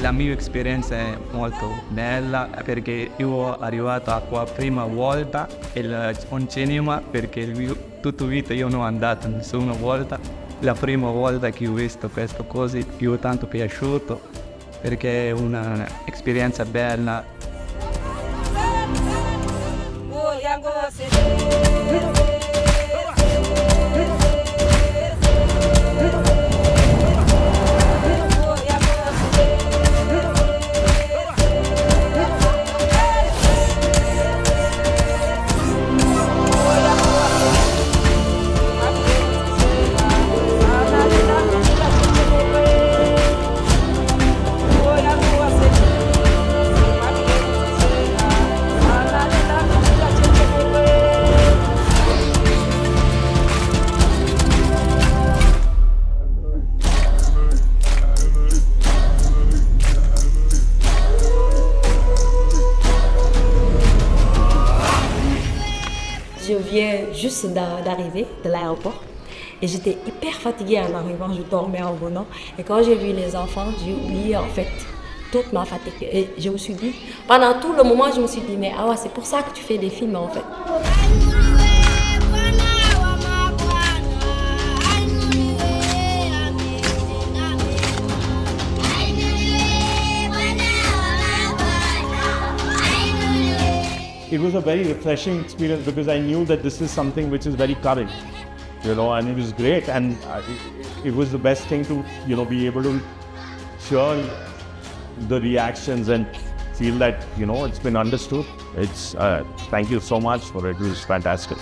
La mia esperienza è molto bella perché io sono arrivato qua la prima volta e un cinema perché tutta la vita io non sono andato nessuna volta. La prima volta che ho visto questa cosa io ho tanto piaciuto perché è un'esperienza bella. Je viens juste d'arriver de l'aéroport et j'étais hyper fatiguée en arrivant, je dormais en venant. Et quand j'ai vu les enfants, j'ai oublié en fait toute ma fatigue. Et je me suis dit, pendant tout le moment, je me suis dit, mais ah ouais, c'est pour ça que tu fais des films en fait. It was a very refreshing experience because I knew that this is something which is very current, you know, and it was great, and it was the best thing to, you know, be able to share the reactions and feel that, you know, it's been understood. Thank you so much for it. It was fantastic.